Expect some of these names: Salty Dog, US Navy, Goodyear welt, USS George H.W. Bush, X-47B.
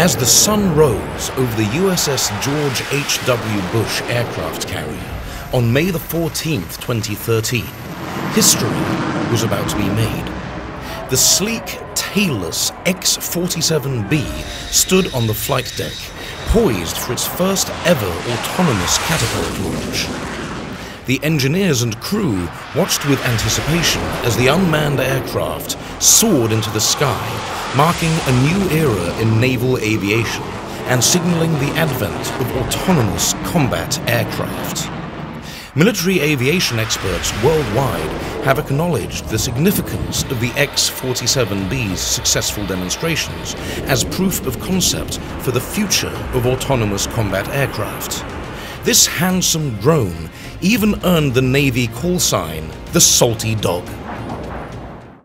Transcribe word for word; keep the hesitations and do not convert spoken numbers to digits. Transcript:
As the sun rose over the U S S George H W Bush aircraft carrier on May the fourteenth, twenty thirteen, history was about to be made. The sleek, tailless X forty-seven B stood on the flight deck, poised for its first ever autonomous catapult launch. The engineers and crew watched with anticipation as the unmanned aircraft soared into the sky, marking a new era in naval aviation and signaling the advent of autonomous combat aircraft. Military aviation experts worldwide have acknowledged the significance of the X forty-seven B's successful demonstrations as proof of concept for the future of autonomous combat aircraft. This handsome drone even earned the Navy call sign the Salty Dog.